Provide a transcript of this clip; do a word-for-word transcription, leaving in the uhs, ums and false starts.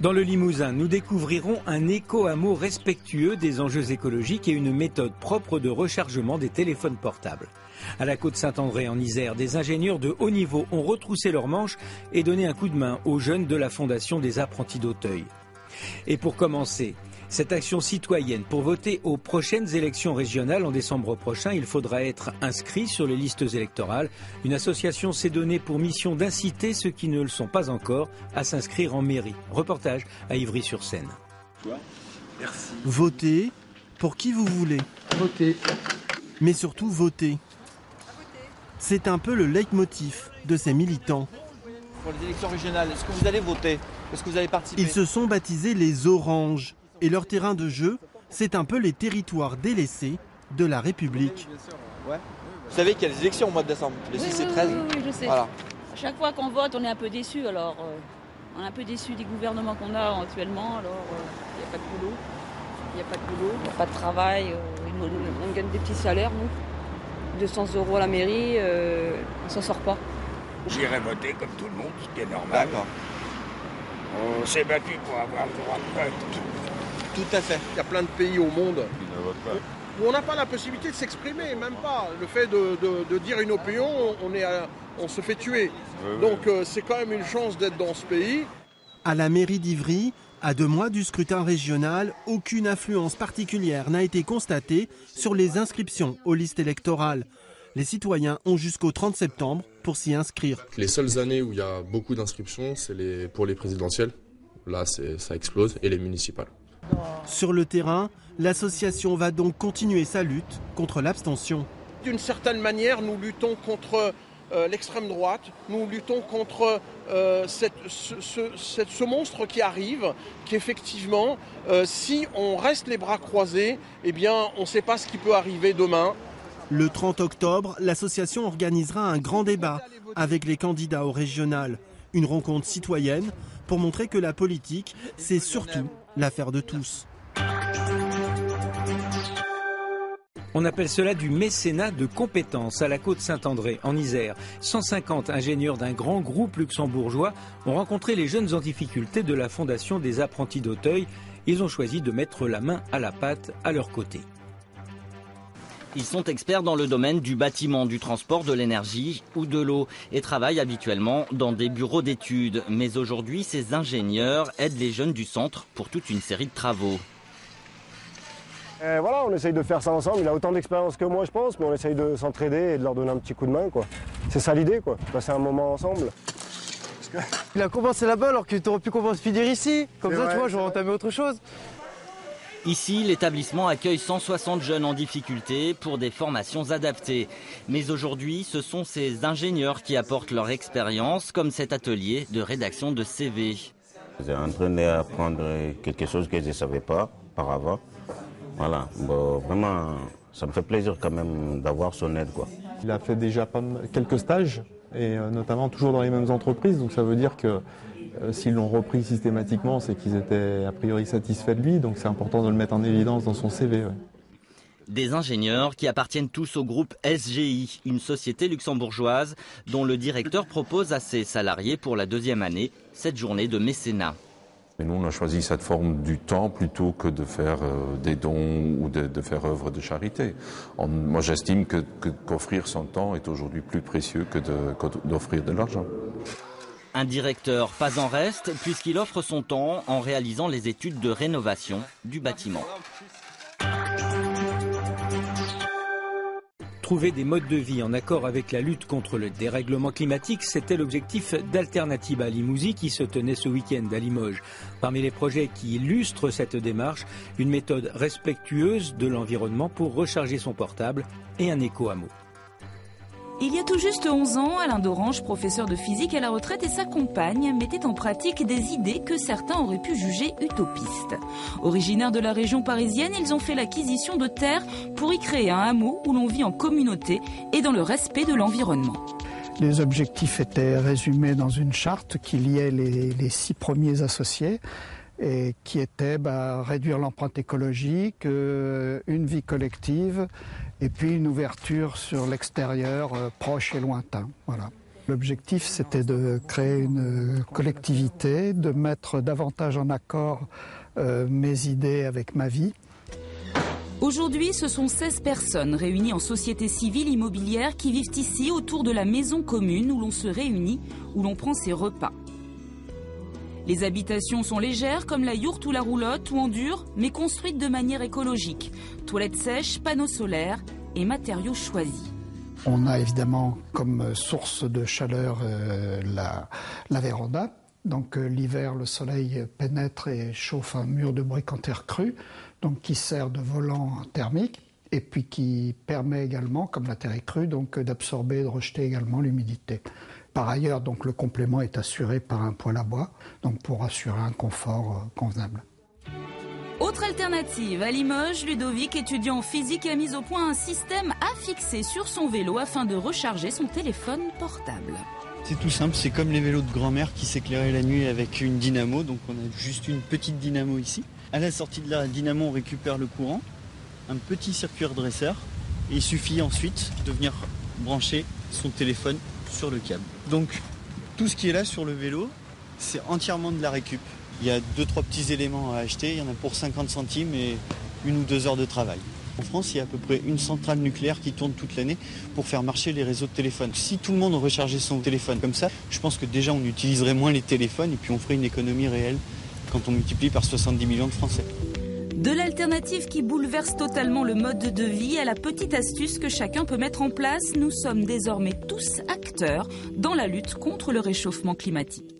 Dans le Limousin, nous découvrirons un éco-hameau respectueux des enjeux écologiques et une méthode propre de rechargement des téléphones portables. À la Côte-Saint-André, en Isère, des ingénieurs de haut niveau ont retroussé leurs manches et donné un coup de main aux jeunes de la Fondation des Apprentis d'Auteuil. Et pour commencer, cette action citoyenne, pour voter aux prochaines élections régionales en décembre prochain, il faudra être inscrit sur les listes électorales. Une association s'est donnée pour mission d'inciter ceux qui ne le sont pas encore à s'inscrire en mairie. Reportage à Ivry-sur-Seine. Merci. Votez pour qui vous voulez. Votez. Mais surtout votez. C'est un peu le leitmotiv de ces militants. Pour les élections régionales, est-ce que vous allez voter? Est-ce que vous allez participer? Ils se sont baptisés les Oranges. Et leur terrain de jeu, c'est un peu les territoires délaissés de la République. Ouais. Vous savez qu'il y a des élections au mois de décembre, les six et treize. Oui, oui, oui, je sais. Voilà. Chaque fois qu'on vote, on est un peu déçu. Alors, euh, on est un peu déçu des gouvernements qu'on a actuellement. Alors, il euh, n'y a pas de boulot, il n'y a pas de boulot, il n'y a pas de travail. Euh, on gagne des petits salaires, nous. deux cents euros à la mairie, euh, on ne s'en sort pas. J'irai voter comme tout le monde, ce qui est normal. D'accord. On s'est battu pour avoir le droit de vote. Tout à fait. Il y a plein de pays au monde où on n'a pas la possibilité de s'exprimer, même pas. Le fait de, de, de dire une opinion, on, est à, on se fait tuer. Donc euh, c'est quand même une chance d'être dans ce pays. À la mairie d'Ivry, à deux mois du scrutin régional, aucune affluence particulière n'a été constatée sur les inscriptions aux listes électorales. Les citoyens ont jusqu'au trente septembre pour s'y inscrire. Les seules années où il y a beaucoup d'inscriptions, c'est pour les présidentielles. Là, ça explose, et les municipales. Sur le terrain, l'association va donc continuer sa lutte contre l'abstention. D'une certaine manière, nous luttons contre euh, l'extrême droite, nous luttons contre euh, cette, ce, ce, cette, ce monstre qui arrive, qu'effectivement, euh, si on reste les bras croisés, eh bien, on ne sait pas ce qui peut arriver demain. Le trente octobre, l'association organisera un grand débat avec les candidats aux régionales. Une rencontre citoyenne pour montrer que la politique, c'est surtout l'affaire de tous. On appelle cela du mécénat de compétences à la Côte-Saint-André, en Isère. cent cinquante ingénieurs d'un grand groupe luxembourgeois ont rencontré les jeunes en difficulté de la Fondation des Apprentis d'Auteuil. Ils ont choisi de mettre la main à la pâte à leur côté. Ils sont experts dans le domaine du bâtiment, du transport, de l'énergie ou de l'eau et travaillent habituellement dans des bureaux d'études. Mais aujourd'hui, ces ingénieurs aident les jeunes du centre pour toute une série de travaux. Et voilà, on essaye de faire ça ensemble. Il a autant d'expérience que moi, je pense, mais on essaye de s'entraider et de leur donner un petit coup de main, quoi. C'est ça l'idée, quoi. Passer un moment ensemble. Il a commencé là-bas alors que tu aurais pu commencer finir ici. Comme ça, tu vois, j'aurais entamé autre chose. Ici, l'établissement accueille cent soixante jeunes en difficulté pour des formations adaptées. Mais aujourd'hui, ce sont ces ingénieurs qui apportent leur expérience, comme cet atelier de rédaction de C V. J'ai entraîné à apprendre quelque chose que je ne savais pas auparavant. Voilà, bon, vraiment, ça me fait plaisir quand même d'avoir son aide, quoi. Il a fait déjà pas mal, quelques stages, et notamment toujours dans les mêmes entreprises, donc ça veut dire que s'ils l'ont repris systématiquement, c'est qu'ils étaient a priori satisfaits de lui, donc c'est important de le mettre en évidence dans son C V. Ouais. Des ingénieurs qui appartiennent tous au groupe S G I, une société luxembourgeoise dont le directeur propose à ses salariés pour la deuxième année cette journée de mécénat. Et nous, on a choisi cette forme du temps plutôt que de faire euh, des dons ou de, de faire œuvre de charité. On, moi, j'estime que, que, qu'offrir son temps est aujourd'hui plus précieux que, de, que d'offrir de l'argent. Un directeur pas en reste puisqu'il offre son temps en réalisant les études de rénovation du bâtiment. Trouver des modes de vie en accord avec la lutte contre le dérèglement climatique, c'était l'objectif d'Alternativa Limousin qui se tenait ce week-end à Limoges. Parmi les projets qui illustrent cette démarche, une méthode respectueuse de l'environnement pour recharger son portable et un éco-hameau. Il y a tout juste onze ans, Alain d'Orange, professeur de physique à la retraite, et sa compagne mettaient en pratique des idées que certains auraient pu juger utopistes. Originaires de la région parisienne, ils ont fait l'acquisition de terres pour y créer un hameau où l'on vit en communauté et dans le respect de l'environnement. Les objectifs étaient résumés dans une charte qui liait les, les six premiers associés et qui était bah, réduire l'empreinte écologique, euh, une vie collective et puis une ouverture sur l'extérieur euh, proche et lointain. Voilà. L'objectif, c'était de créer une collectivité, de mettre davantage en accord euh, mes idées avec ma vie. Aujourd'hui, ce sont seize personnes réunies en société civile immobilière qui vivent ici autour de la maison commune où l'on se réunit, où l'on prend ses repas. Les habitations sont légères comme la yourte ou la roulotte ou en dur, mais construites de manière écologique. Toilettes sèches, panneaux solaires et matériaux choisis. On a évidemment comme source de chaleur euh, la, la véranda. Donc euh, l'hiver, le soleil pénètre et chauffe un mur de briques en terre crue, donc qui sert de volant thermique et puis qui permet également, comme la terre est crue, donc d'absorber et de rejeter également l'humidité. Par ailleurs, donc le complément est assuré par un poêle à bois, donc pour assurer un confort euh, convenable. Autre alternative, à Limoges, Ludovic, étudiant en physique, a mis au point un système à fixer sur son vélo afin de recharger son téléphone portable. C'est tout simple, c'est comme les vélos de grand-mère qui s'éclairaient la nuit avec une dynamo, donc on a juste une petite dynamo ici. À la sortie de la dynamo, on récupère le courant, un petit circuit redresseur, et il suffit ensuite de venir brancher son téléphone sur le câble. Donc tout ce qui est là sur le vélo, c'est entièrement de la récup. Il y a deux trois petits éléments à acheter, il y en a pour cinquante centimes et une ou deux heures de travail. En France, il y a à peu près une centrale nucléaire qui tourne toute l'année pour faire marcher les réseaux de téléphone. Si tout le monde rechargeait son téléphone comme ça, je pense que déjà on utiliserait moins les téléphones et puis on ferait une économie réelle quand on multiplie par soixante-dix millions de Français. De l'alternative qui bouleverse totalement le mode de vie à la petite astuce que chacun peut mettre en place, nous sommes désormais tous acteurs dans la lutte contre le réchauffement climatique.